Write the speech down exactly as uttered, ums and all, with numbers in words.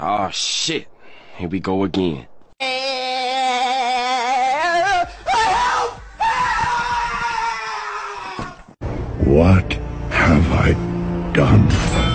Oh shit, here we go again. What have I done?